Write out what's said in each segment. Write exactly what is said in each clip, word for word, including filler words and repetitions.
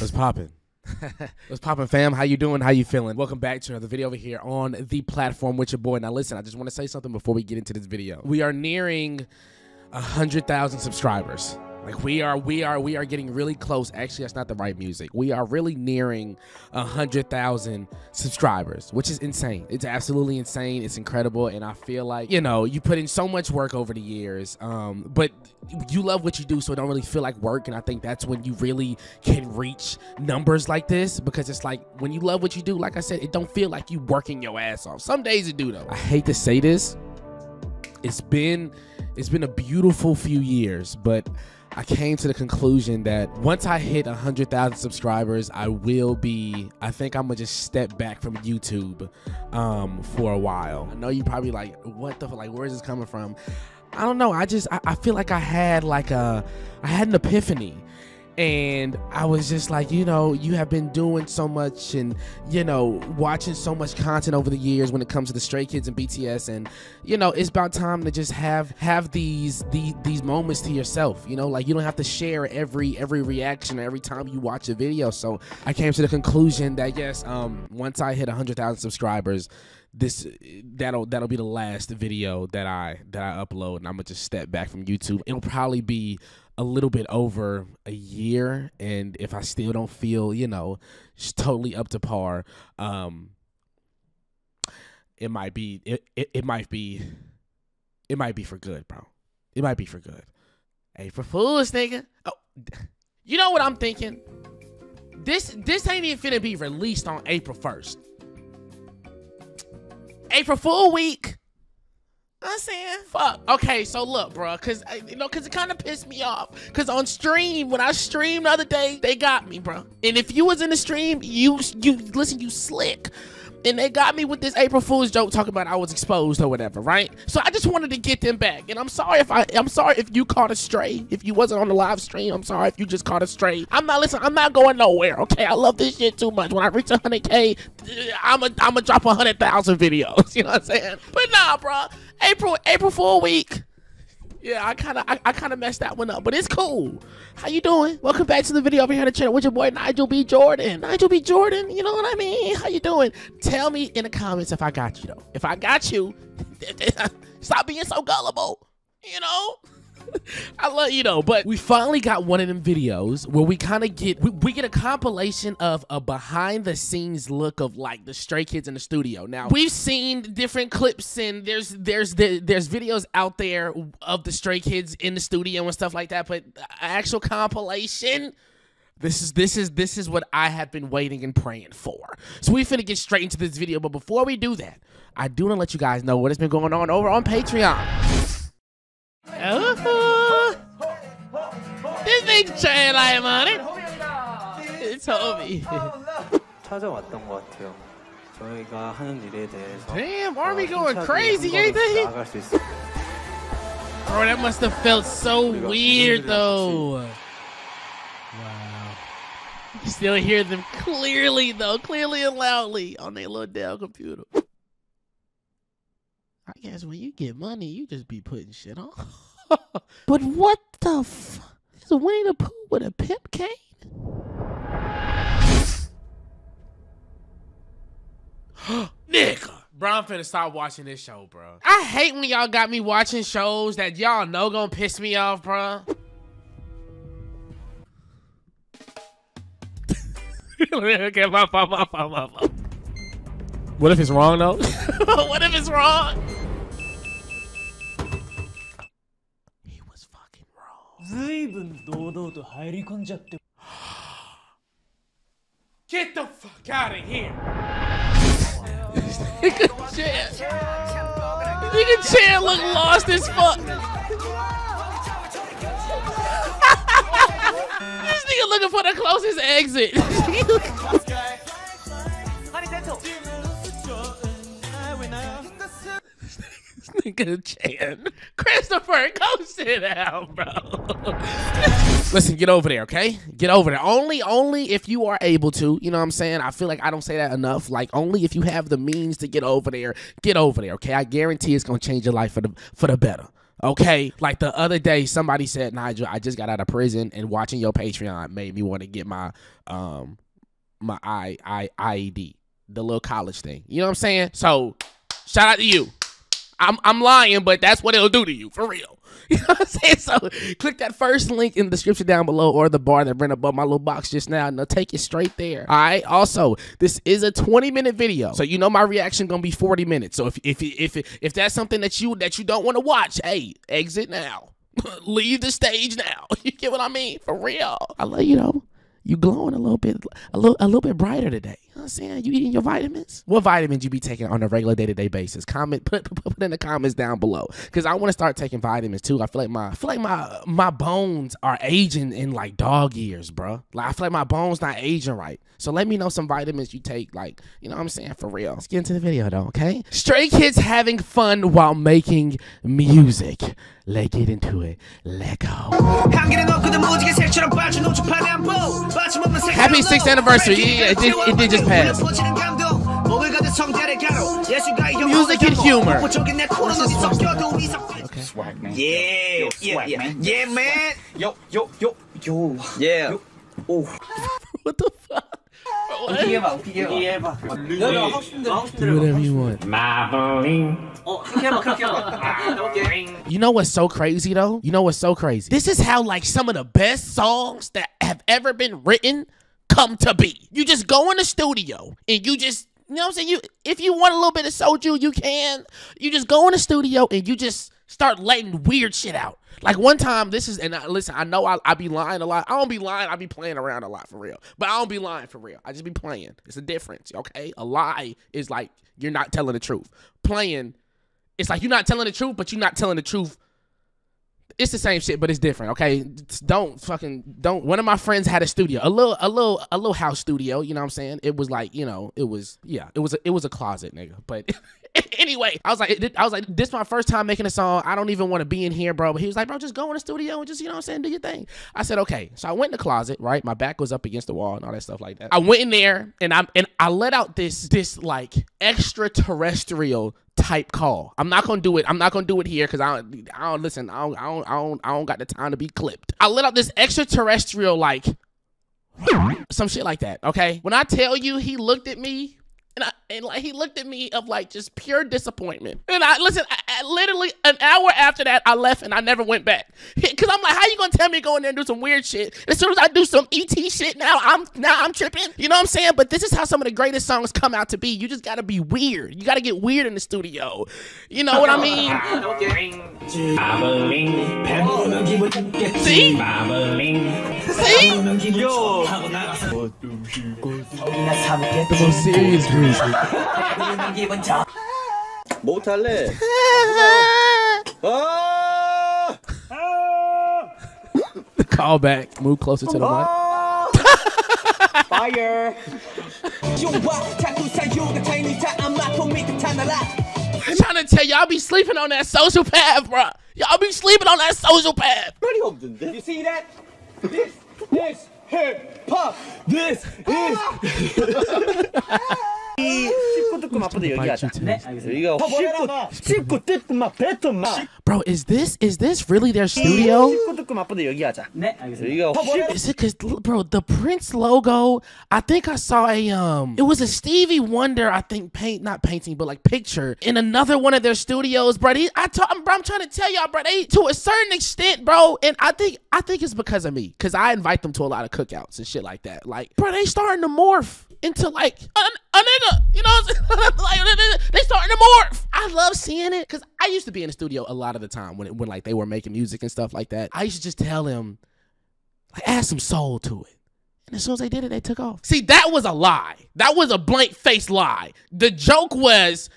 What's poppin'? What's poppin', fam? How you doing? How you feeling? Welcome back to another video over here on the platform with your boy. Now listen, I just want to say something before we get into this video. We are nearing one hundred thousand subscribers. Like we are, we are, we are getting really close. Actually, that's not the right music. We are really nearing one hundred thousand subscribers, which is insane. It's absolutely insane. It's incredible. And I feel like, you know, you put in so much work over the years, um, but you love what you do, so it don't really feel like work. And I think that's when you really can reach numbers like this, because it's like when you love what you do, like I said, it don't feel like you working your ass off. Some days it do though. I hate to say this. It's been, it's been a beautiful few years, but I came to the conclusion that once I hit one hundred thousand subscribers, I will be, I think I'm gonna just step back from YouTube um, for a while. I know you're probably like, what the, like, where is this coming from? I don't know, I just, I, I feel like I had like a, I had an epiphany. And I was just like, you know, you have been doing so much and, you know, watching so much content over the years when it comes to the Stray Kids and B T S. And, you know, it's about time to just have have these, these, these moments to yourself, you know, like you don't have to share every every reaction every time you watch a video. So I came to the conclusion that, yes, um, once I hit one hundred thousand subscribers, this that'll that'll be the last video that I that I upload, and I'm gonna just step back from YouTube. It'll probably be a little bit over a year, and if I still don't feel, you know, just totally up to par, um, it might be it, it it might be it might be for good, bro. It might be for good. Hey, for fools, nigga. Oh, you know what I'm thinking? This this ain't even finna be released on April first. April Fool Week. I'm saying, fuck. Okay, so look, bro, cause you know, cause it kind of pissed me off. Cause on stream, when I streamed the other day, they got me, bro. And if you was in the stream, you you listen, you slick. And they got me with this April Fool's joke talking about I was exposed or whatever, right? So I just wanted to get them back. And I'm sorry if I, I'm sorry if you caught a stray. If you wasn't on the live stream, I'm sorry if you just caught a stray. I'm not listening. I'm not going nowhere. Okay, I love this shit too much. When I reach one hundred K, I'm a I'm a drop one hundred thousand videos. You know what I'm saying? But nah, bro. April April Fool Week. Yeah, I kind of I, I kind of messed that one up, but it's cool. How you doing? Welcome back to the video over here on the channel with your boy Nigel B. Jordan. Nigel B. Jordan, you know what I mean? How you doing? Tell me in the comments if I got you, though. If I got you, stop being so gullible, you know? I love you, though, but we finally got one of them videos where we kind of get, we, we get a compilation of a behind-the-scenes look of, like, the Stray Kids in the studio. Now, we've seen different clips, and there's there's there, there's videos out there of the Stray Kids in the studio and stuff like that, but actual compilation, this is this is this is what I have been waiting and praying for. So we finna get straight into this video, but before we do that, I do want to let you guys know what has been going on over on Patreon. Oh, this nigga trying like money. It's Hobie. Damn, Army going crazy, ain't they? Bro, that must have felt so weird though. Wow. You can still hear them clearly though, clearly and loudly on their little Dell computer. I guess when you get money, you just be putting shit on. But what the f? Is a Winnie the Pooh with a pimp cane? Nigga. Bro, I'm finna stop watching this show, bro. I hate when y'all got me watching shows that y'all know gonna piss me off, bro. Okay, my fault, my fault, my fault. What if it's wrong, though? What if it's wrong? He was fucking wrong. Get the fuck out of here. Nigga Chan. Nigga Chan look lost as fuck. This nigga looking for the closest exit. Nigga Chan. Christopher, go sit down, bro. Listen, get over there, okay? Get over there. Only, only if you are able to. You know what I'm saying? I feel like I don't say that enough. Like, only if you have the means to get over there, get over there, okay? I guarantee it's gonna change your life for the for the better. Okay, like the other day, somebody said, Nigel, I just got out of prison, and watching your Patreon made me want to get my um my I I I E D, the little college thing. You know what I'm saying? So shout out to you. I'm I'm lying, but that's what it'll do to you, for real. You know what I'm saying? So click that first link in the description down below, or the bar that ran above my little box just now, and they'll take you straight there. All right. Also, this is a twenty minute video, so you know my reaction gonna be forty minutes. So if if if if, if that's something that you that you don't want to watch, hey, exit now, leave the stage now. You get what I mean? For real. I love you though. You glowing a little bit, a little, a little bit brighter today. You know what I'm saying? You eating your vitamins? What vitamins you be taking on a regular day-to-day basis? Comment, put, put put in the comments down below, because I want to start taking vitamins too. I feel like my, I feel like my my bones are aging in like dog years, bro. Like I feel like my bones not aging right. So let me know some vitamins you take, like, you know what I'm saying, for real. Let's get into the video though, okay? Stray Kids having fun while making music. Let's get into it. Let go. Happy sixth anniversary. Yeah, it did, it did just pass. Music and humor. Okay. Swag, man. Yeah, yeah, yeah, yeah, man. Yo, yo, yo, yo. Yeah. Oh. What the fuck? What? Do whatever you want. You know what's so crazy though? You know what's so crazy? This is how like some of the best songs that have ever been written come to be. You just go in the studio and you just, you know what I'm saying? You, if you want a little bit of soju, you can. You just go in the studio and you just start letting weird shit out. Like one time, this is, and I, listen, I know I, I be lying a lot. I don't be lying. I be playing around a lot for real. But I don't be lying for real. I just be playing. It's a difference, okay? A lie is like you're not telling the truth. Playing, it's like you're not telling the truth, but you're not telling the truth. It's the same shit, but it's different, okay? Don't fucking, don't. One of my friends had a studio, a little, a little, a little house studio, you know what I'm saying? It was like, you know, it was, yeah, it was a, it was a closet, nigga. But anyway, I was like, I was like, this is my first time making a song. I don't even want to be in here, bro. But he was like, bro, just go in the studio and just, you know what I'm saying, do your thing. I said, okay. So I went in the closet, right? My back was up against the wall and all that stuff like that. I went in there and I'm, and I let out this, this like extraterrestrial type call. I'm not gonna do it. I'm not gonna do it here because I don't, I don't listen. I don't, I don't, I don't, I don't got the time to be clipped. I let out this extraterrestrial like some shit like that. Okay, when I tell you, he looked at me and I, and like he looked at me of like just pure disappointment. And I listen. I, I literally an hour after that, I left and I never went back because I'm like, how you gonna tell me to go in there and do some weird shit? And as soon as I do some E T shit, now I'm now I'm tripping. You know what I'm saying? But this is how some of the greatest songs come out to be. You just gotta be weird. You gotta get weird in the studio. You know what I mean? See? See? Yo. The most serious group. 못할래. The call back. Move closer to the light. Fire. I'm trying to tell y'all be sleeping on that social path, bro. Y'all be sleeping on that social path. You see that? This, this, hip hop. This is. Bro, is this is this really their studio? Is it cause bro the Prince logo? I think I saw a um it was a Stevie Wonder, I think paint not painting but like picture in another one of their studios, bro. He, I I'm, bro I'm trying to tell y'all, bro, they to a certain extent, bro, and I think I think it's because of me, cause I invite them to a lot of cookouts and shit like that. Like, bro, they starting to morph into like a, a nigga, you know what I'm saying? Like, they starting to morph. I love seeing it because I used to be in the studio a lot of the time when it, when like they were making music and stuff like that. I used to just tell them, like, add some soul to it. And as soon as they did it, they took off. See, that was a lie. That was a blank face lie. The joke was,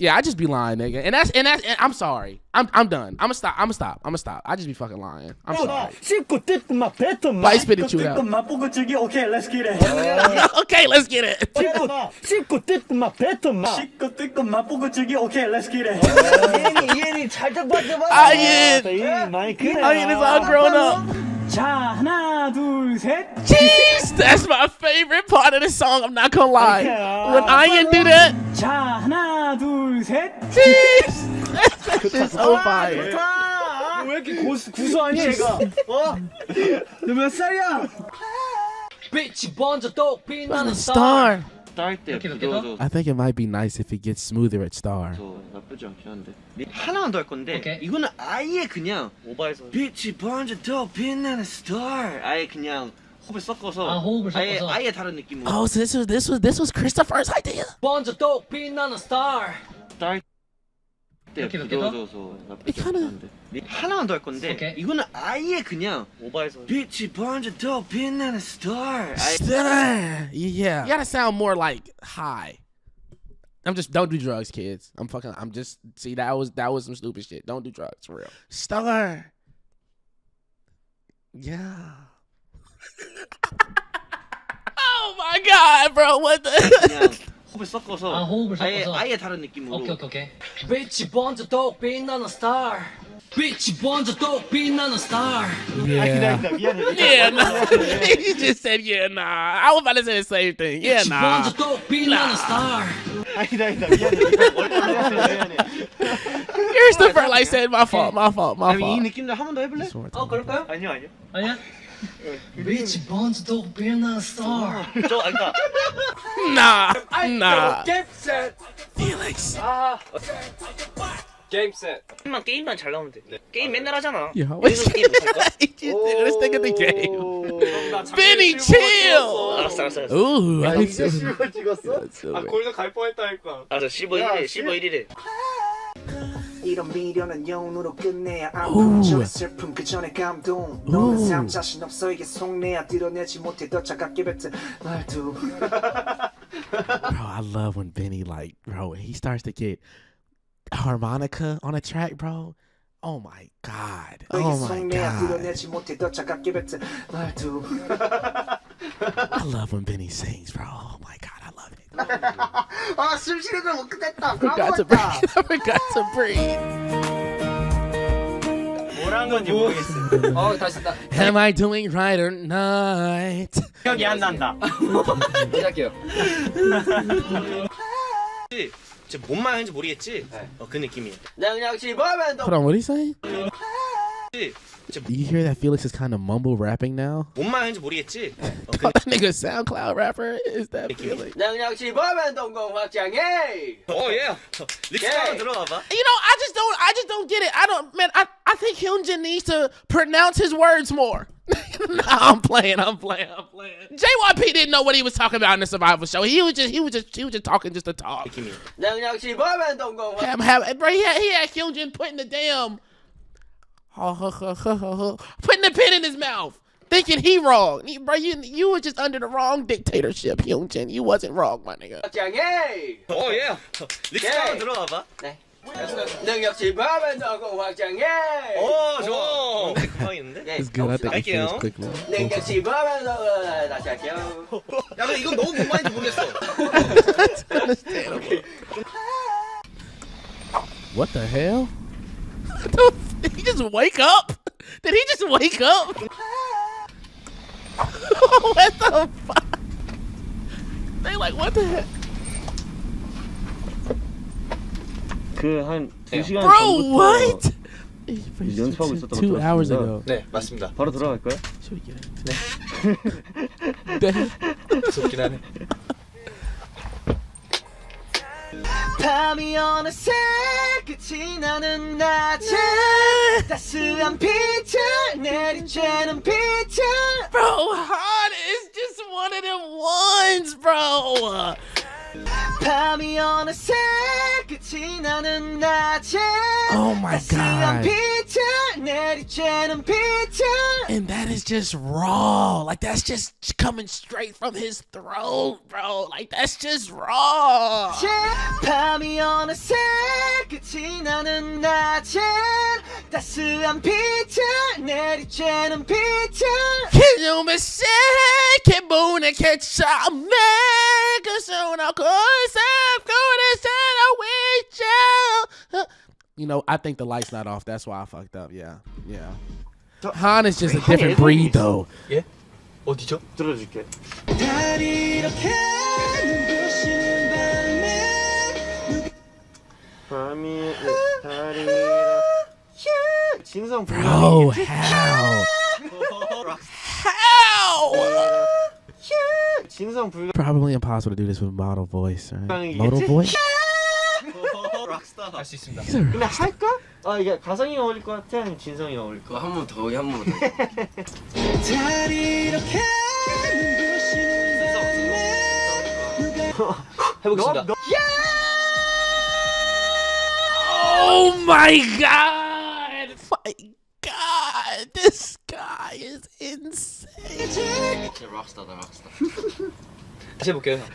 yeah, I just be lying, nigga. And that's and that's and I'm sorry. I'm I'm done. I'ma stop. I'ma stop. I'ma stop. I just be fucking lying. I'm sorry. I spit at you out. Okay, let's get it. Okay, let's get it. Okay, let's get it. I Ian is all grown up. Jeez, that's my favorite part of the song. I'm not gonna lie. When Ian do that. Jeez. 교차서 아, 좋다. 왜 이렇게 고수, 구수하니 얘가? 어? 너 몇 살이야? 빛이 번져 또 빛나는 star. star 때 부드러워져. I think it might be nice if it gets smoother at star. 나쁘지 않긴 한데. 하나만 더 할 건데 okay. 이거는 아예 그냥 오바해서. 빛이 번져 또 빛나는 star. 아예 그냥. 호흡을 섞어서 아, 호흡을 아예, 섞어서. 아예 다른 느낌으로. Oh, so this was this was this was Christopher's idea. 번져 또 빛나는 star. star 때 부드러워져서 나쁘지 않은데. 하나만 더 할 건데 okay. 이거는 아예 그냥 오바해서. 빛이 번져 또 빛나는 star. Star. Yeah. You gotta sound more like high. I'm just don't do drugs, kids. I'm fucking. I'm just see that was that was some stupid shit. Don't do drugs for real. Star. Yeah. Oh my god, bro, what the? 호흡을 섞어서 아, 호흡을 섞어서 아예, 아예 다른 느낌으로. 오케이 오케이 오케이. 빛이 번져 또 빛나는 star. 빛이 번져 또 빛나는 star. Yeah. Yeah, nah. He just said yeah, nah. I was about to say the same thing. Yeah, nah. 빛이 번져 또 빛나는 star. Here's the first like said my fault, my fault, my fault. 아니 이 느낌도 한 번 더 해볼래? 어 그럴까요? 아니요 아니요. 아니야? Bitch, Bonds don't be a star. Nah, nah. Game set. Felix. Ah. Game set. 게임만 게임만 잘 나오면 돼. 게임 맨날 하잖아. Yeah. Let's think of the game. Benny, chill. 알았어, 알았어. Ooh, I think so. 찍었어? 아, 골드 갈 뻔했다니까. 아, 저 십오 일이래. 십오 일이래. 이런 미련한 영혼으로 끝내야 아픔 전에 슬픔 그 전에 감동 너는 삶 자신 없어 이게 속내야 드러내지 못해 더 차갑게 뱉은 말투 Bro, I love when Benny like, bro, he starts to get harmonica on a track, bro. Oh my god. Oh my god. I love when Benny sings, bro. Oh my god, I love it. I forgot to breathe. I forgot to breathe. Am I doing right or not? 기억이 안 난다. 시작해요. 지금 뭔 말 하는지 모르겠지? 네. 어, 그 느낌이에요. Hold on, what is he saying? Do you hear that Felix is kind of mumble rapping now? 뭔 말 하는지 모르겠지? 어, 그 that nigga SoundCloud rapper is that Felix? Oh yeah. Yeah. You know, I just don't, I just don't get it. I don't, man. I, I think Hyunjin needs to pronounce his words more. Nah, I'm playing, I'm playing, I'm playing. J Y P didn't know what he was talking about in the survival show. He was just, he was just, he was just talking just to talk. He have, have, bro, he had, he had Hyunjin putting the damn, putting the pen in his mouth, thinking he wrong. He, bro, you, you were just under the wrong dictatorship, Hyunjin. You wasn't wrong, my nigga. Oh yeah. Yeah. Oh, 좋아. It's good. I think I can finish quickly. 야, 근데 이건 너무 뭔 말인지 모르겠어. What the hell? Did he just wake up? Did he just wake up? What the fuck? They like, what the heck? 그 한 두 시간 Bro, what? 연습하고 있었다고 들었습니다. 네, 맞습니다. 바로 들어갈까요? 네. 네. 무섭긴 하네. 밤이 어느새 끝이 나는 낮에 따스한 빛을 내리쬐는 빛을 Bro, hot is just one of them ones, bro. 밤이 어느새 끝이 나는 낮에 Oh my god. 빛을 내리쬐는 빛을 And that is just raw. Like that's just coming straight from his throat, bro. Like that's just raw. 밤이 어느새 끝이 나는 낮에 따스한 빛을 내리쬐는 빛을 Can you mistake it, moon and catch a man? Cause you're not You know, I think the light's not off. That's why I fucked up. Yeah, yeah. Han is just a different breed, though. Yeah. 어디죠? 들어줄게. Bro, how? How? Probably impossible to do this with modal voice, right? Modal voice? 할 수 있습니다. 근데 할까? 아 이게 가성이 어울릴 것 같아, 아니면 진성이 어울릴 것 같아? 한 번 더, 한 번 더. 해보겠습니다. Oh my god! My god! This guy is insane. rockstar다, rockstar.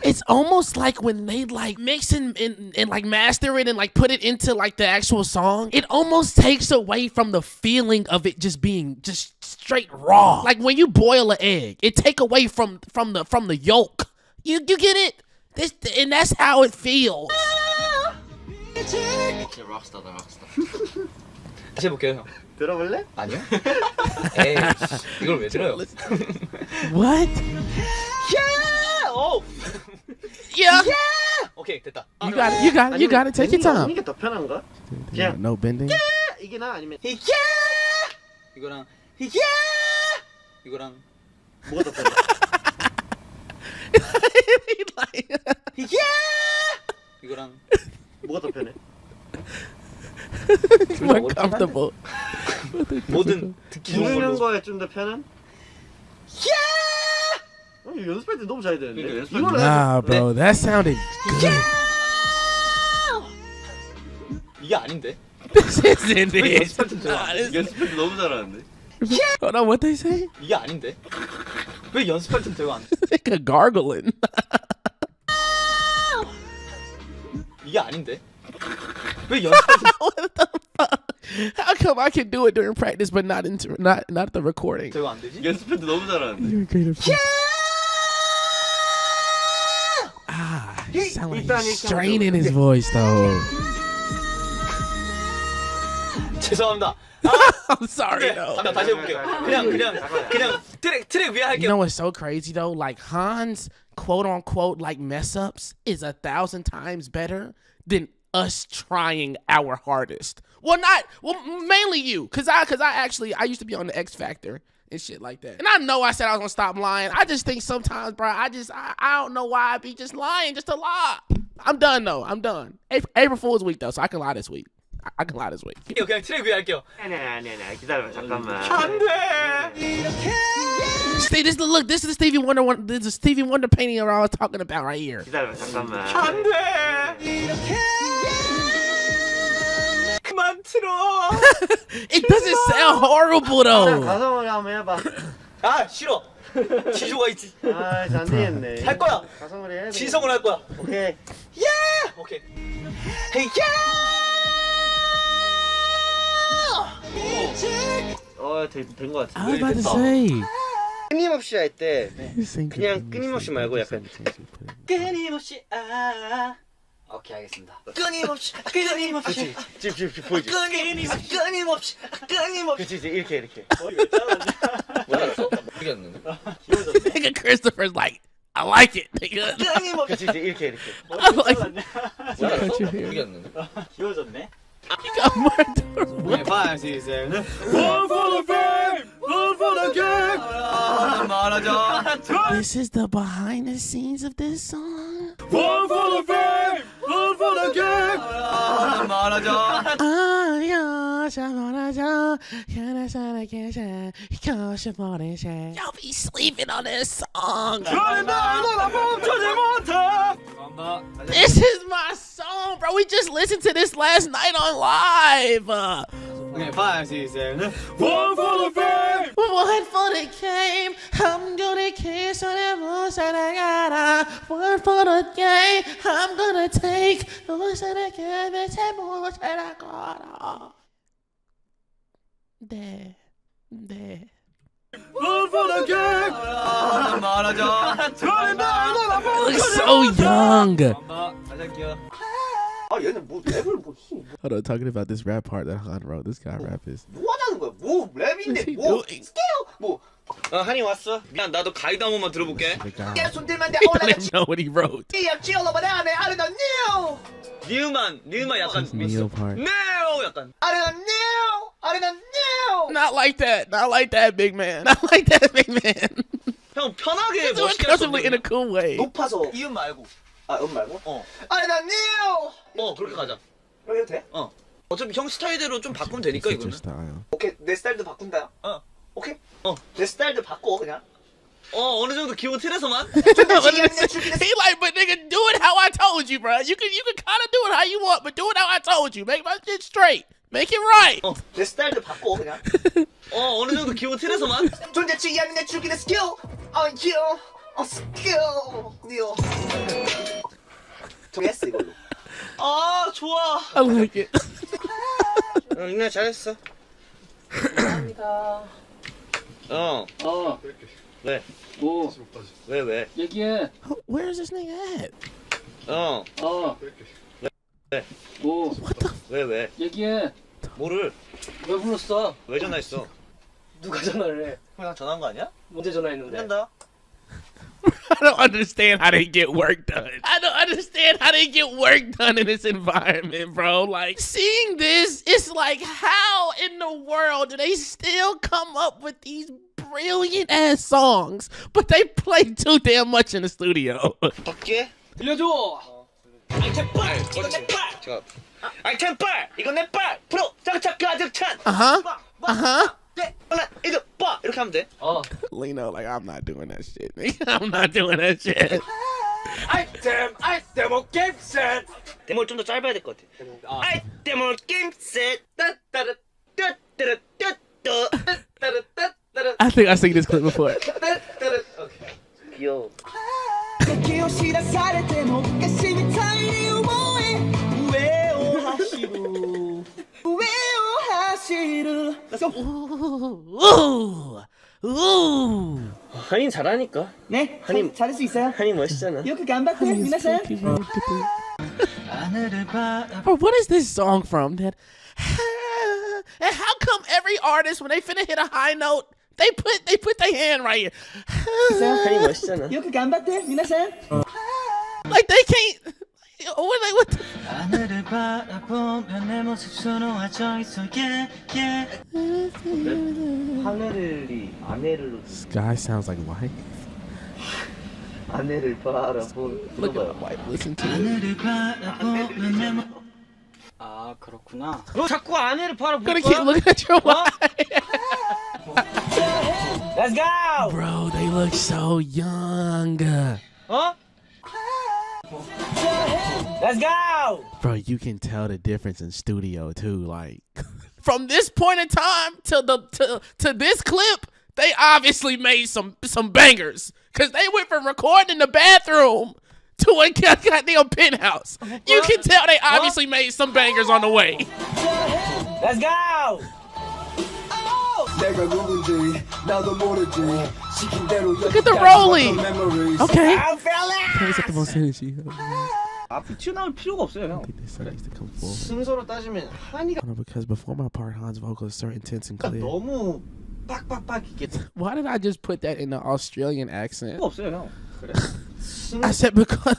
It's almost like when they like mix and, and, and like master it and like put it into like the actual song, it almost takes away from the feeling of it just being just straight raw. Like when you boil an egg, it take away from from the from the yolk. You you get it? This and that's how it feels. 다시 해볼게요 형. 들어볼래? 아니요. 에이, 이걸 왜 들어요? What? Yeah! Oh. Yeah. Yeah. Okay, 됐다. You got it. You got it. You got it. Take your time. 이게 더 편한가? Yeah. No bending. Yeah. 이게 나 아니면 yeah. 이거랑 yeah. 이거랑 뭐가 더 편해? yeah. 이거랑 뭐가 더 편해? More comfortable. 모든 듣기 좋은 거에 좀 더 편한? Yeah. 연습할 때 너무 잘 되는데. Nah, bro, that sounded good. 이게 아닌데. This isn't it. 연습할 때 너무 잘하는데. Hold on, what they say? 이게 아닌데. 왜 연습할 때 되고 안 돼? Like a gargling. 이게 아닌데. 왜 연습할 때? What the fuck? How come I can do it during practice but not in not not the recording? 되고 안 되지? 연습할 때 너무 잘하는데. Ah, he sounds like he's straining his voice though. 죄송합니다. I'm sorry though. 다시 해볼게요. 그냥 그냥 그냥 트랙 트랙 위에 할게요. You know what's so crazy though? Like Han's quote unquote like mess ups is a thousand times better than us trying our hardest. Well, not well, mainly you, cause I cause I actually I used to be on the X Factor and shit like that. And I know I said I was gonna stop lying. I just think sometimes, bro, I just, I, I don't know why I be just lying, just to lie. I'm done though, I'm done. April, April Fool's week though, so I can lie this week. I, I can lie this week. Okay, okay, 트랙 할게요. 기다려봐, 잠깐만. 안 돼! See, this, look, this is the Stevie Wonder one, this is the Stevie Wonder painting that I was talking about right here. 기다려봐, 잠깐만. 안 돼! It doesn't sound horrible though. 가성으로 한번 해봐. 아 싫어. 지조가 있지. 아 잘 되겠네. 할 거야. 가성으로 해. 진성으로 할 거야. 오케이. 예. 오케이. 헤이 야. 어 된 거 같아. I was about to say. 끊임없이 할 때 그냥 끊임없이 말고 약간 끊임없이 아. 오케이 알겠습니다. 끊임없이 끊임없이 지금 지금 보이지? 끊임없이 끊임없이 끊임없이 그치 이렇게 이렇게 거의 왜 따라하냐? 몰랐어? 모르겠는데? Nigga Christopher's like I like it nigga 끊임없이 그치 이렇게 이렇게 거의 왜 따라하냐? 몰랐어? 모르겠는데? 귀여워졌네? You got more doors. Five, six, seven. One for the fame, one for the game. This is the behind the scenes of this song. One for the fame, one for the game. Y'all be sleeping on this song. This is my song, bro. We just listened to this last night on live. Uh, okay, five, six, seven. One for the fame. One for the game. I'm gonna kiss on that most that I got. One for the game. I'm gonna take the most that I can. That's that most that I got. There, there. One for the game. Looks so young. Hold on, talking about this rap part that Han wrote. This guy rap is. What is he doing? I don't even know what he wrote. 뉴만, 뉴만 약간 미오 part. 네오 약간. 아니 난 네오, 아니 난 네오. Not like that, not like that, big man. Not like that, big man. 형 편하게 멋있게 할 수 있는. In a cool way. 높아서 이음 말고. 아, 음 말고? 어. 아니 난 네오. 어, 그렇게 가자. 그렇게 해도 돼? 어. 어차피 형 스타일대로 좀 바꾸면 되니까 이거는. 오케이, 내 스타일도 바꾼다. 어. 오케이. 어. 내 스타일도 바꿔 그냥. Oh, 어느 정도 기본 틀에서만. He like, but nigga, do it how I told you, bro. You can, you can kind of do it how you want, but do it how I told you. Make my shit straight. Make it right. Oh, 내 스타일도 바꿔 그냥. 어, 어느 정도 기본 틀에서만. 존재치 않는 내 죽이는 스킬. 아, 킬. 아, 스킬. 니어. 정했어 이걸로. 아, 좋아. I like it. 어, 이나 잘했어. 감사합니다. 어, 어. 왜? 뭐? 왜 왜? 얘기해. Where is this nigga at? 어. 어. 왜? 왜? 뭐? What the? 왜 왜? 얘기해. 뭐를? 왜 불렀어? 왜 전화했어? 누가 전화를 해? 그냥 전화한 거 아니야? 언제 전화했는데? 한다. I don't understand how they get work done. I don't understand how they get work done in this environment, bro. Like, seeing this, it's like, how in the world do they still come up with these brilliant ass songs, but they play too damn much in the studio? Okay. 빌려줘. I can't buy. 이건 내 발. I can't buy. 이건 내 발. 프로 장착 가득 찬. Uh huh. Uh huh. Oh. Lino, like, I'm not doing that shit. I'm not doing that shit. I damn, I demo game set. 데모를 좀 더 짧아야 될 것 같아. I demo game set. I think I've seen this clip before. Okay. Yo. 오우 오우 한인 잘하니까. 네? 한인 잘할 수 있어요? 한인 멋있잖아. 이렇게 간박해 미나산. Bro, what is this song from? That and how come every artist when they finna hit a high note they put they put their hand right here. 한인 멋있잖아. 이렇게 간박해 미나산. Like they can't. What the? 하늘을 바라보면 내 모습 수놓아져 있어. Yeah, yeah. 하늘이 아내를. This guy sounds like white. 하늘을 바라보면. Look at white. Listen to it. 아 그렇구나. 너 자꾸 아내를 바라보고. Gonna keep looking at your wife. Let's go. Bro, they look so young. 어? Let's go! Bro, you can tell the difference in studio too, like from this point in time to the to to this clip, they obviously made some some bangers. Cause they went from recording in the bathroom to a goddamn penthouse. You can tell they obviously made some bangers on the way. Let's go! Look at the rolling. Okay. Plays at the most energy. 앞이 튀어나올 필요가 없어요, 형. 순서로 따지면 한이가. Because before my part, Han's vocals are intense and clear. 너무 빡빡빡 이게. Why did I just put that in an Australian accent? 필요 없어요, 형. 그래. I said because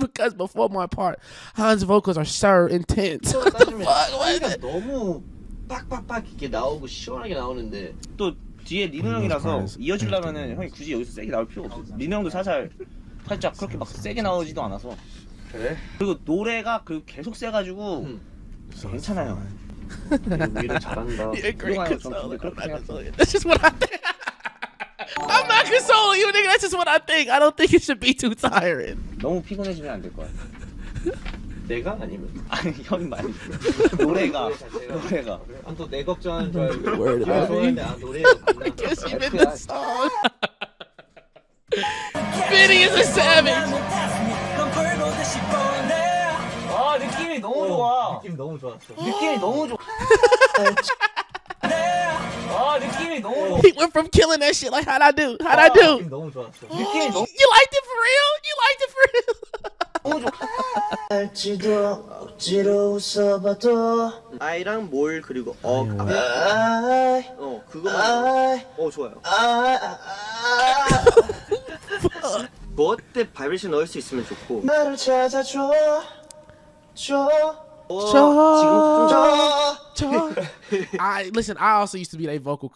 because before my part, Han's vocals are so intense. 한이가 너무 빡빡빡 이게 나오고 시원하게 나오는데 또 뒤에 니노 형이라서 이어주려면은 형이 굳이 여기서 세게 나올 필요 없어. 니노 형도 사실. 살짝 그렇게 막 세게 나오지도 않아서. 그래? 그리고 노래가 그 계속 세가지고 음. 괜찮아요. 오히려 잘한다. Yeah, great. That's just what I think. I'm not consoling you, nigga. That's just what I think. I don't think it should be too tiring. 너무 피곤해지면 안 될 거야. 내가 아니면 아니 형이 많이 노래가 노래가 안 또 내 걱정하는 줄 알고. Word about me. I guess you meant the song. Vinny is a savage. 아 느낌이 너무 좋아. 느낌 너무 좋았어. 느낌이 너무 좋아. 아 느낌이 너무 좋아. He went from killing that shit like how'd I do? How'd I do? 느낌 너무 좋았어. 느낌이 너무. You liked it for real? You liked it for real? 너무 좋아. 알지도 억지로 웃어봐도 아이랑 뭘 그리고 어 어 그거만 어 좋아요. 뭐 어때 바이브레이션 넣을 수 있으면 좋고 나를 찾아줘 Sure. Sure. Sure. I listen. I also used to be their vocal.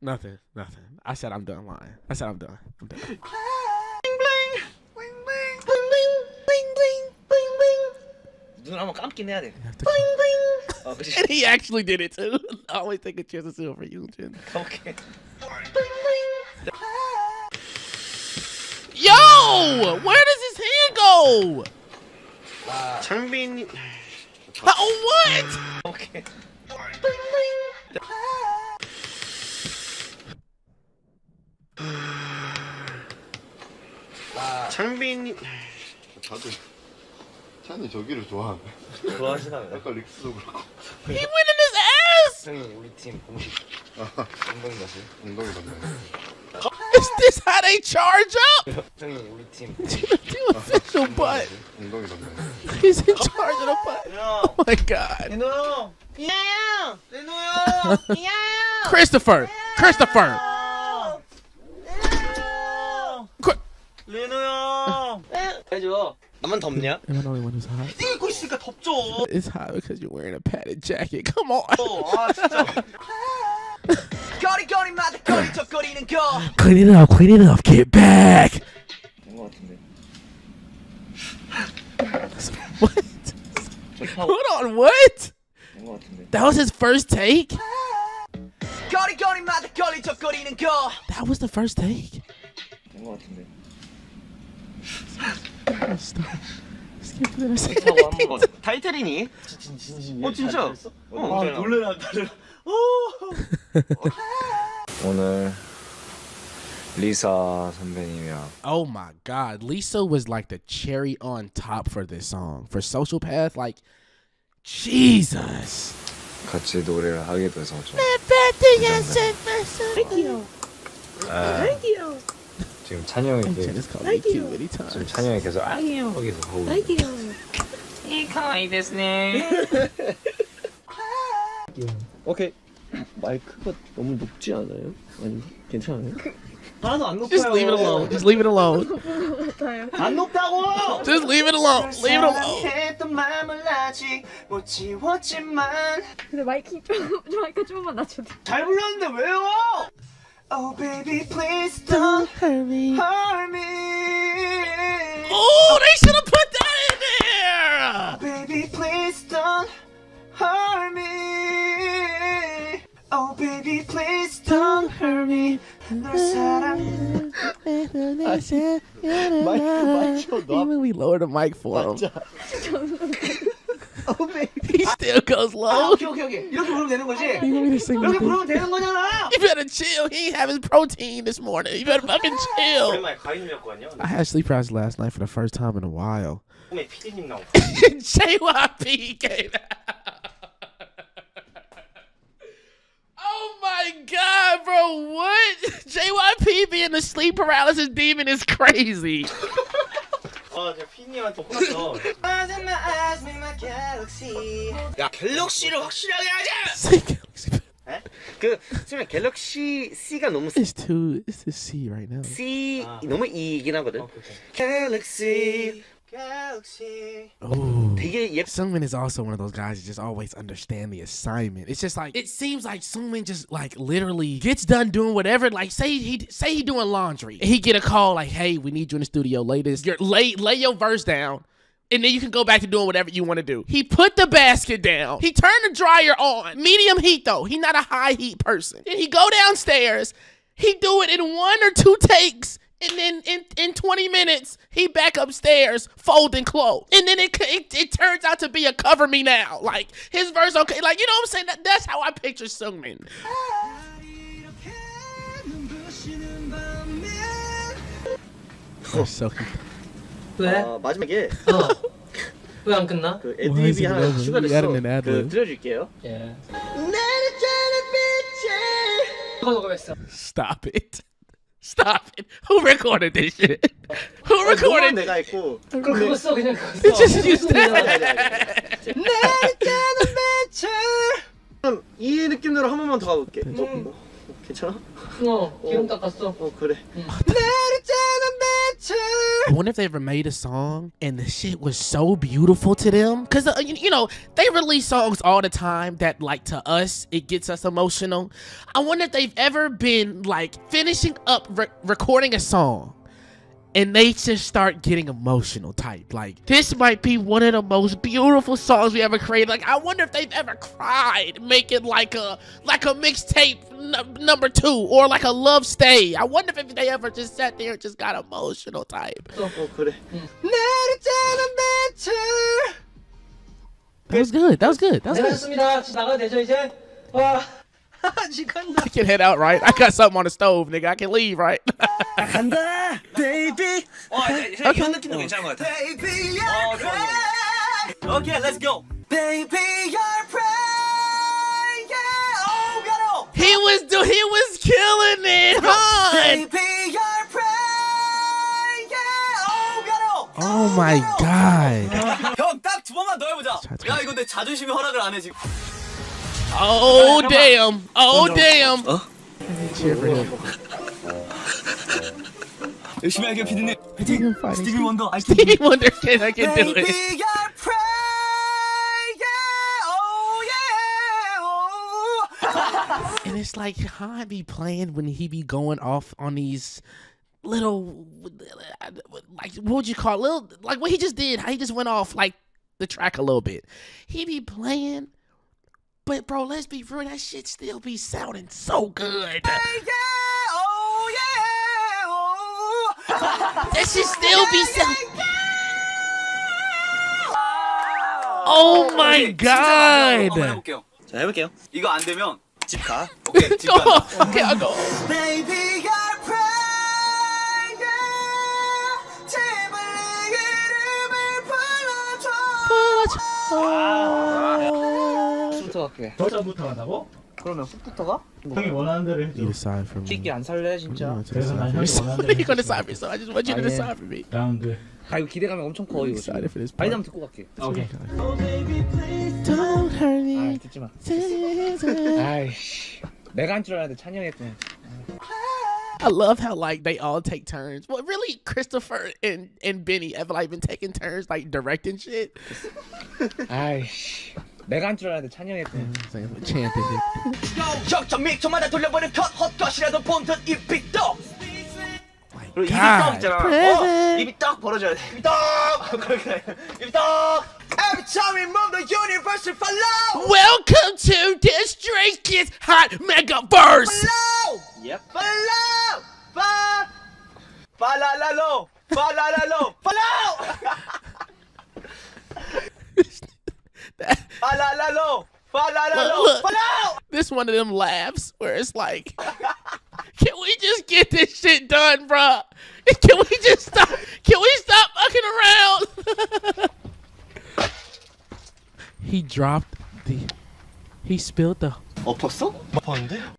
Nothing. Nothing. I said I'm done lying. I said I'm done. I'm done. Bling bling. Bling bling. Bling bling. Bling bling. Bling. Dude, I'm, I'm getting out of here. Bling bling. Oh, and he actually did it too. I always take a chance to steal for you, Jen. Okay. Bling bling. Yo, where does his hand go? Uh, Turn being. Oh, what? Okay. Bling bling. 장빈 다들 찬이 저기를 좋아하네. 좋아하시나요? 약간 릭스도 그렇고. He went in his ass. 형이 우리 팀 공식 운동이 가세요? 운동이 가세요. Is this how they charge up? 형이 우리 팀. Do official butt. 운동이 가세요. He's in charge of the butt. Oh my god. 레노. 이야야. 레노야. 이야야. Christopher. Christopher. 레노야 해줘. 나만 덥냐? Am I the only one who's hot? 입고 있으니까 덥죠. It's hot because you're wearing a padded jacket. Come on. 아 진짜. 거리거리마다 거리적거리는 거. Clean it up, clean it up, get back. 뭐 같은데? What? Hold on, what? 뭐 같은데? That was his first take? 거리거리마다 거리적거리는 거. That was the first take? 뭐 같은데? 다 이태리니? 어 진짜? 어 놀래라. 오늘 리사 선배님이랑. Oh my god, Lisa was like the cherry on top for this song. For Social Path, like Jesus. 같이 노래를 하게 돼서 좀. Thank you. Thank you. 지금 찬이 형이 지금 찬이 형이 계속 아기요 거기서 보고 아기요 이 가와이 됐네. 오케이 마이크가 너무 높지 않아요? 아니 괜찮아요? 하나도 안 높아요. Just leave it alone. Just leave it alone. 안 높다고. Just leave it alone. Leave it alone. 했던 마음을 아직 못 지웠지만 근데 마이크 좀 마이크 좀만 낮춰도 잘 불렀는데 왜요? Oh baby, please don't hurt me. Hurt me. Oh, they should have put that in there. Oh, baby, please don't hurt me. Oh baby, please don't hurt me. 널 사랑. Even we lowered the mic for him. Oh baby, he still goes low. Okay, okay, okay. 이렇게 부르면 되는 거지. 이렇게 부르면 되는 거잖아. You better chill. He ain't having protein this morning. You better fucking chill. I had sleep paralysis last night for the first time in a while. J Y P came out. Oh my god, bro! What? J Y P being a sleep paralysis demon is crazy. 야 갤럭시를 확실하게 하자. 그 지금 갤럭시 C가 너무 It's too it's the C right now. C 너무 E이긴 하거든. 갤럭시 Galaxy. Oh, Seungmin is also one of those guys who just always understand the assignment. It's just like it seems like Seungmin just like literally gets done doing whatever. Like say he say he doing laundry, and he get a call like, "Hey, we need you in the studio latest. You're lay lay your verse down, and then you can go back to doing whatever you want to do." He put the basket down. He turned the dryer on. Medium heat though. He not a high heat person. Then he go downstairs. He do it in one or two takes. And then in, in twenty minutes, he back upstairs folding clothes. And then it, it it turns out to be a cover me now. Like, his verse, okay. Like, you know what I'm saying? That, that's how I picture Seungmin. Oh, so cute. 어, 마지막에 왜 안 끝나? 그 애드립이 하나 추가됐어. 그 들려줄게요. 예. Stop it. Stop it. Who recorded this shit? Who recorded this? It just used that. 이 느낌으로 한 번만 더 가볼게. 괜찮아? 어, 기름 닦았어. 어, 그래. I wonder if they ever made a song and the shit was so beautiful to them. Because, uh, you, you know, they release songs all the time that, like, to us, it gets us emotional. I wonder if they've ever been, like, finishing up re recording a song and they just start getting emotional type. Like, this might be one of the most beautiful songs we ever created. Like, I wonder if they've ever cried making like a like a mixtape number two or like a love stay. I wonder if they ever just sat there and just got emotional type. That was good. That was good. That was good. I can head out, right? I got something on the stove, nigga. I can leave, right? Baby. Okay. Okay, let's go. Baby, you're praying. Oh, he was do he was killing it, huh? Baby, you're praying. Oh, oh my god. 형, 딱 두 번만 더 해보자. 야, 이거 내 자존심이 허락을 안 해 지금. Oh damn! Oh damn! 어? 열심히 할게요, 피디님. 파이팅! Stevie Wonder, I Stevie Wonder can I can do it. Baby, I pray, yeah, oh yeah, oh. And it's like how I be playing when he be going off on these little, like, what would you call it? Little, like what he just did? How he just went off like the track a little bit. He be playing. But bro, let's be real, that shit still be sounding so good. Yeah, yeah, oh yeah, oh. That shit still be sounding. Yeah, yeah, yeah. Oh my okay, god. 한번 해볼게요. 자, 해볼게요. 이거 안 되면 집 가. 오케이, 집 가. 오케이, I'll go. Baby, I pray, yeah. 제발 내 이름을 불러줘. 불러줘. 저자부터 가자고? 그러면 훅부터가? 형이 원하는 대로 해줘. 키키 안 살래 진짜. 그래서 난 형이 원하는 대로. 이거는 싸움이 있어. I just want you to stop me. 라운드. 아 이거 기대감이 엄청 커 이거. 아이담 듣고 갈게. 오케이. 아 듣지 마. 아이씨. 내가 한 줄 알았는데 찬이 형이었구나. I love how like they all take turns. Well, really, Christopher and and Benny have like been taking turns like directing shit. 아이씨. 내가 한 줄 알았는데 찬영이 했군. 척척미초마다 돌려보는 컷 헛것이라도 본 듯 입이 떡. 그리고 입이 떡 있잖아. 어? 입이 떡 벌어줘야 돼. 입이 떡. 그렇게 입이 떡. Every time we move the universe will follow. Welcome to the Stray Kids Hot Megaverse. Follow. Yep. Follow. Follow. Follow. Follow. Follow. This one of them laughs where it's like, can we just get this shit done, bro? Can we just stop? Can we stop fucking around? He dropped the. He spilled the.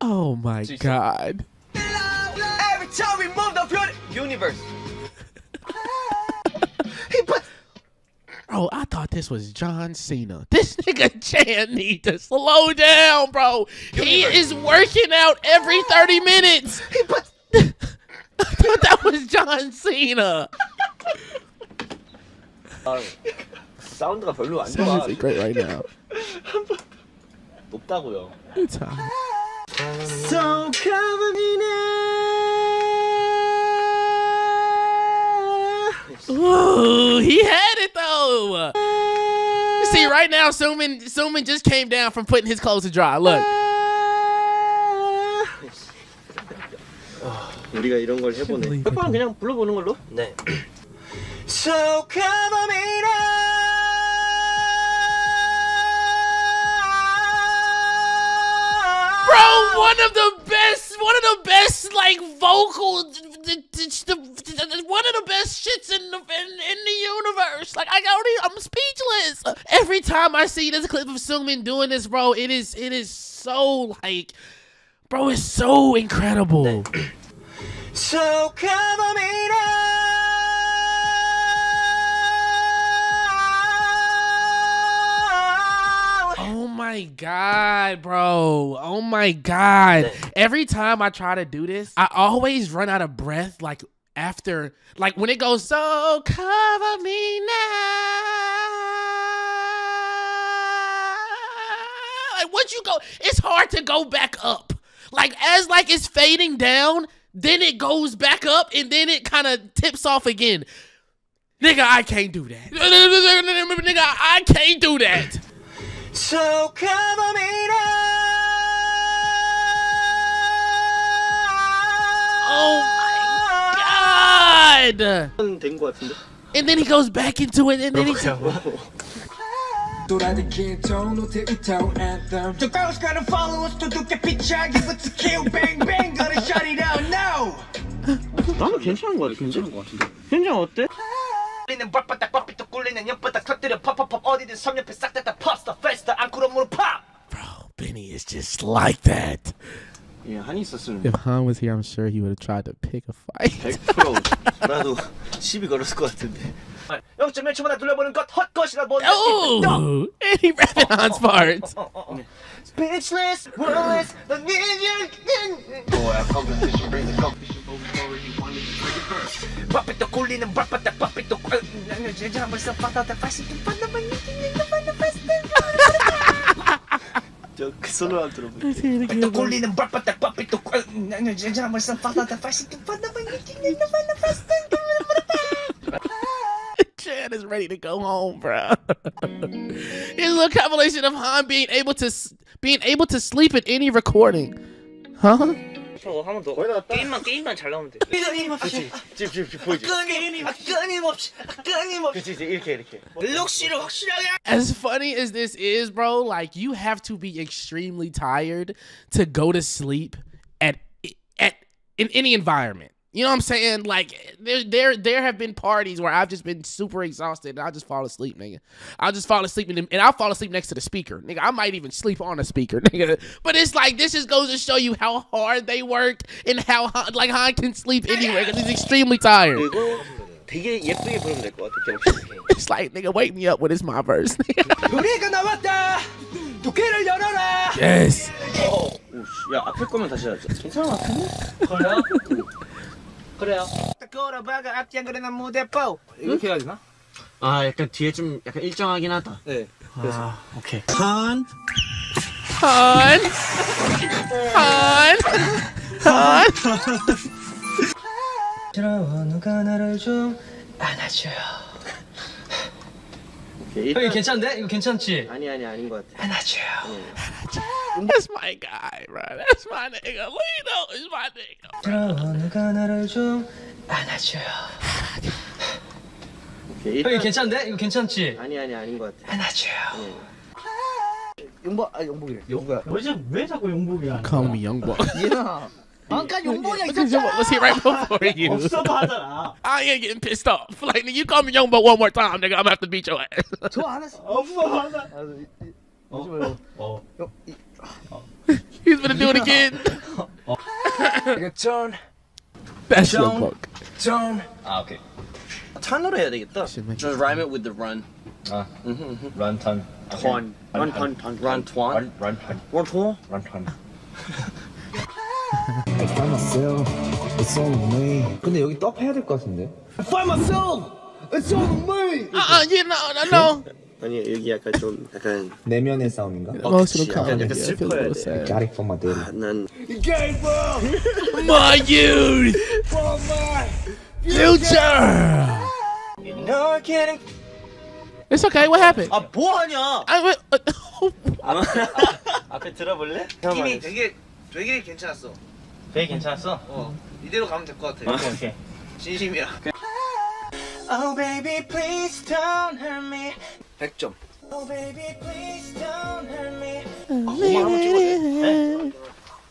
Oh my god. Every time we move the universe. Bro, I thought this was John Cena. This nigga Chan need to slow down, bro. He is working out every thirty minutes. He put I thought that was John Cena. Uh, sound is great right now. It's high. So cover me now. Ooh, he had it. See, right now, Suman, Suman just came down from putting his clothes to dry. Look. 우리가 이런 걸 해보네. 백번은 그냥 불러보는 걸로. 네. So come on me now. Bro, one of the best, one of the best, like vocal. One of the best shits in the in, in the universe. Like I already, I'm speechless. Every time I see this clip of Seungmin doing this, bro, it is it is so like, bro, it's so incredible. So come on me now. Oh my god, bro. Oh my god. Every time I try to do this, I always run out of breath. Like. after, like when it goes, so cover me now. Like once you go, it's hard to go back up. Like as like it's fading down, then it goes back up and then it kind of tips off again. Nigga, I can't do that. Nigga, I can't do that. So cover me now. Oh my God! And then he goes back into it, and then he. The girls gotta follow us to get picture. Give it to kill, bang bang, gotta shut it down now. 나는 괜찮은 거 같아. 괜찮은 거 같은데. 괜찮 어때? 리는 바빠다 바삐도 굴리는 옆바닥 터뜨려 팝팝팝 어디든 삼옆에 싹 다 파스타 페스타 안구로 무릎 팝. Bro, Benny is just like that. Yeah, if Han was here, I'm sure he would have tried to pick a fight. Oh, and he rapping Han's part. Speechless, worthless, the vision. Boy, our competition brings the competition, but we already wanted to bring it first. Pop it to Colin and pop it to pop it to Colin. I'm going to jump myself out of the fashion. Chad is ready to go home, bro. It's a compilation of Han being able to being able to sleep at any recording, huh? As funny as this is, bro, like you have to be extremely tired to go to sleep at at in any environment. You know what I'm saying? Like there there there have been parties where I've just been super exhausted and I'll just fall asleep, nigga. I'll just fall asleep and, and I'll fall asleep next to the speaker. Nigga, I might even sleep on a speaker, nigga. But it's like this just goes to show you how hard they work and how like Han can sleep anywhere because he's extremely tired. It's like, nigga, wake me up when it's my verse. Yes. Oh. 그래요. 걸어봐가 앞뒤 안 그러는 무대 뽀. 이렇게 해야 되나? 아, 약간 뒤에 좀 약간 일정하긴 하다. 네. 그래서 아, 오케이. 한 한 한 한 싫어 누가 나를 좀 안아줘요. 오케이. 이거 괜찮은데? 이거 괜찮지? 아니 아니 아닌 것 같아. 안아줘요. That's my guy, bro. That's my nigga. Lino is my nigga. Okay. 이거 괜찮은데? 이거 괜찮지? 아니 아니 아닌 것 같아. 안아줘요. 용복 아 용복이래. 용복이야. 요즘 왜 자꾸 용복이야? Call me 용복. 얘나. 아까 용복이야 있었잖아. Was he right before you? 없어 봐잖아. I ain't getting pissed off. Like you call me 용복 one more time, nigga, I'm gonna have to beat your ass. 저 안 했어. 없어 봐잖아. 어. 어. Oh. He's gonna do it again. Turn. That's your book. Turn. Ah, okay. Turn Just rhyme it with the run. Ah. Run ton. Ton. Run ton. Run ton. Run ton. Run ton. Run ton. I find myself. It's all me. 근데 여기 떡 해야 될 것 같은데. I find myself. It's all me. Ah, you know, no, no. 아니 여기 약간 좀 약간 내면의 싸움인가? 어, 약간 약간 슬퍼야 돼. Got it from my dad. 난 Get it from my youth. From my future. You're not kidding. It's okay. What happened? 아 뭐하냐? 아 왜? 앞에 들어볼래? 이미 되게 되게 괜찮았어. 되게 괜찮았어? 어. 이대로 가면 될 것 같아. 오케이. 진심이야. Oh baby, please don't hurt me. 백 점. Oh baby, please don't hurt me. 네?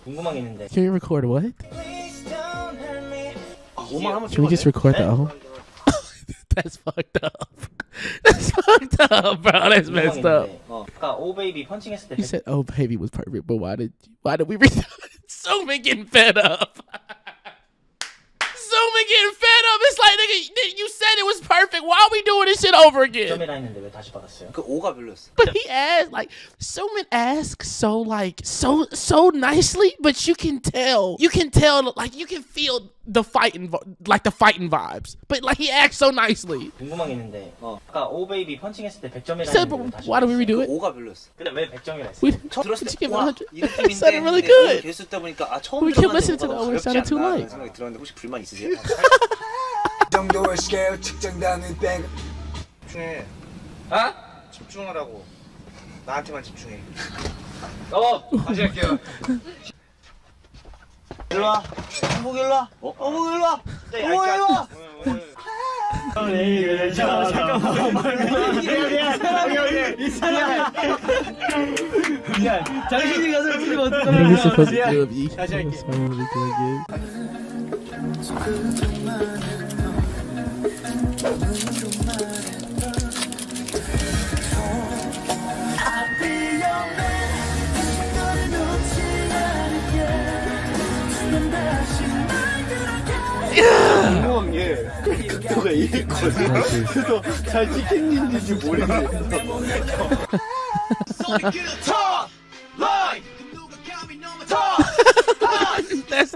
궁금한 게 있는데. Can we record what? Please don't hurt me. Can we just record the album? That's fucked up. That's fucked up, bro. That's messed up. Oh baby, punching You said oh baby was perfect, but why did why did we read that? Zooming getting fed up. Zooming getting fed up. It's like nigga, you said it was perfect. why are we doing this shit over again? But he asked, like, someone asked so, like, so, so nicely, but you can tell, you can tell, like, you can feel the fighting, like, the fighting vibes. But, like, he asked so nicely. Said, but why do we redo it? We did you give one hundred? It sounded really good. We kept listening to the old one, it sounded too late. You're supposed to do it. That's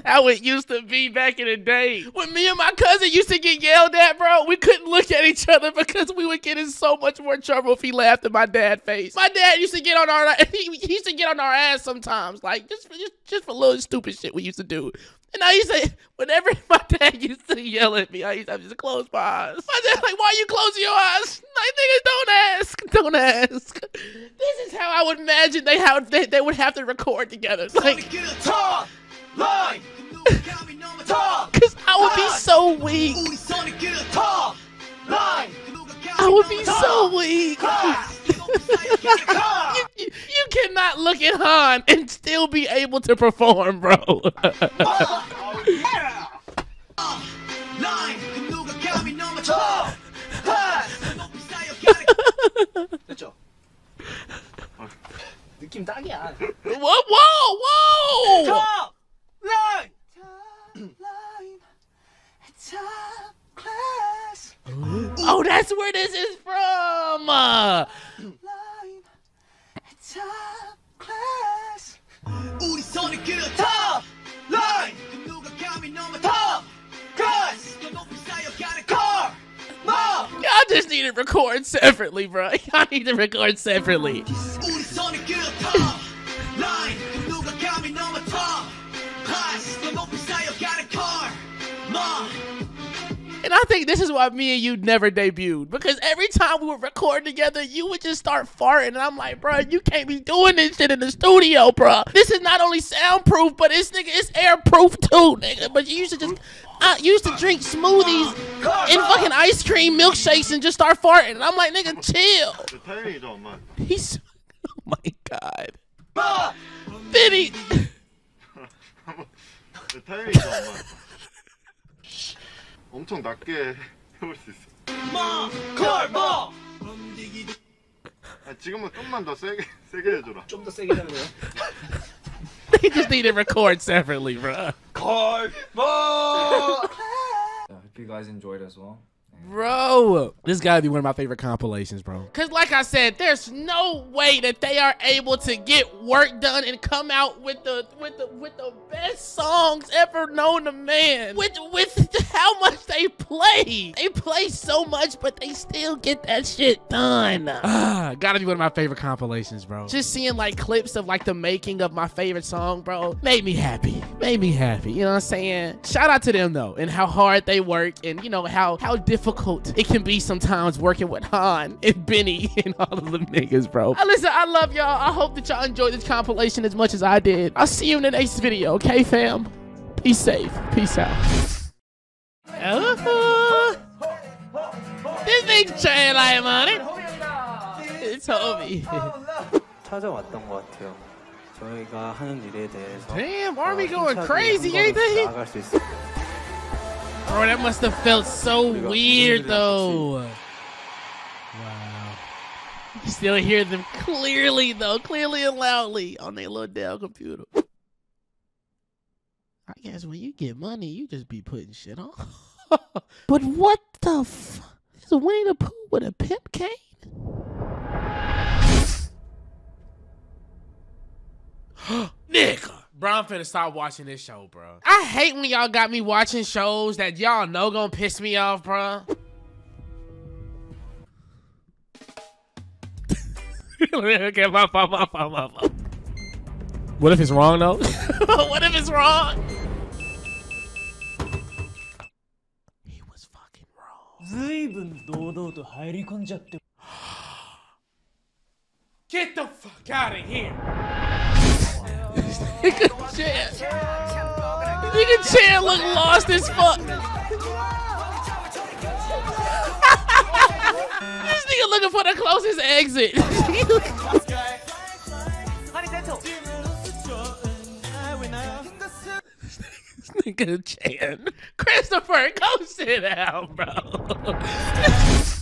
how it used to be back in the day. When me and my cousin used to get yelled at, bro, we couldn't look at each other because we would get in so much more trouble if he laughed in my dad's face. My dad used to get on our he used to get on our ass sometimes, like just for, just, just for little stupid shit we used to do. And I used to, whenever my dad used to yell at me, I used to just close my eyes. My dad's like, why are you closing your eyes? Like, niggas, don't ask, don't ask. This is how I would imagine they how they, they would have to record together. Like, talk. Line. Cause I would be so weak. I would be so weak. you, you, you cannot look at Han and still be able to perform, bro. Whoa, whoa, whoa! Line! Line! Top class! Oh, that's where this is from! Line! Top class! 우리 손을 끼려 top! Line! 누가 감히 넘어 top! Class! 더 높이 쌓여 가는 car! Mom! Y'all just need to record separately, bro. Y'all need to record separately. 우리 손을 끼려 top! Line! 누가 감히 넘어 top! And I think this is why me and you never debuted, because every time we would record together, you would just start farting, and I'm like, bro, you can't be doing this shit in the studio, bro. This is not only soundproof, but it's nigga, it's airproof too, nigga. But you used to just, I used to drink smoothies and fucking ice cream milkshakes and just start farting, and I'm like, nigga, chill. He's, oh my god, Vinny. 엄청 낮게 해볼 수 있어. 마, 걸, 마. 아, 지금은 좀만 더 세게 세게 해줘라. 좀 더 세게 해줘요. They just need to record separately, bro. 걸, 마. I hope you guys enjoyed as well. Bro, this gotta be one of my favorite compilations, bro. Cause like I said, there's no way that they are able to get work done and come out with the with the with the best songs ever known to man. With with how much they play, they play so much, but they still get that shit done. Ah, gotta be one of my favorite compilations, bro. Just seeing like clips of like the making of my favorite song, bro, made me happy. Made me happy. You know what I'm saying? Shout out to them though, and how hard they work, and you know how how difficult. It can be sometimes working with Han and Benny and all of the niggas, bro. I listen, I love y'all. I hope that y'all enjoyed this compilation as much as I did. I'll see you in the next video, okay, fam? Be safe. Peace out. Uh-huh. This big chain I am on it. It's Hobie. Damn, Army going crazy, ain't they? Bro, that must have felt so weird, though. Wow. You still hear them clearly, though. Clearly and loudly on their little Dell computer. I guess when you get money, you just be putting shit on. But what the f... the Winnie the Pooh with a pimp cane? Nigga. Bro, I'm finna stop watching this show, bro. I hate when y'all got me watching shows that y'all know gonna piss me off, bro. Okay, my fault, my fault, my fault. What if it's wrong, though? What if it's wrong? He was fucking wrong. Get the fuck out of here. Nigga Chan. Nigga Chan look lost as fuck. This nigga looking for the closest exit. This nigga Chan. Christopher, go sit down, bro.